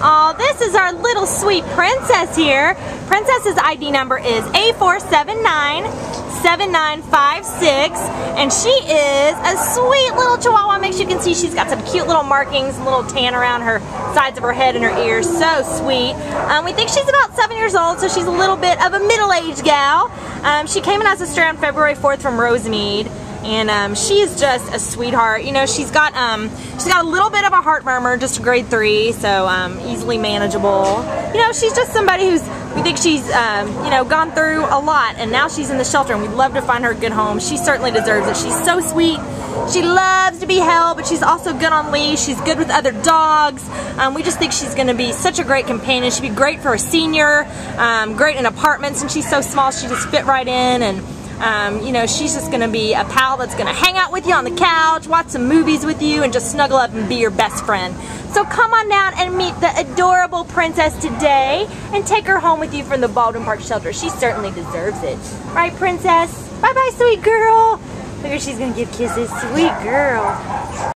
Oh, this is our little sweet princess here. Princess's ID number is A4797956, and she is a sweet little Chihuahua mix. You can see she's got some cute little markings and little tan around her sides of her head and her ears. So sweet. We think she's about 7 years old, so she's a little bit of a middle-aged gal. She came in as a stray on February 4th from Rosemead. And she is just a sweetheart. You know, she's got a little bit of a heart murmur, just a grade 3, so easily manageable. You know, she's just somebody who's, we think she's, you know, gone through a lot, and now she's in the shelter, and we'd love to find her a good home. She certainly deserves it. She's so sweet. She loves to be held, but she's also good on leash. She's good with other dogs. We just think she's going to be such a great companion. She'd be great for a senior, great in apartments, and she's so small, she just fit right in. And you know, she's just going to be a pal that's going to hang out with you on the couch, watch some movies with you, and just snuggle up and be your best friend. So come on down and meet the adorable princess today and take her home with you from the Baldwin Park shelter. She certainly deserves it. Right, princess? Bye-bye, sweet girl. Figure she's going to give kisses. Sweet girl.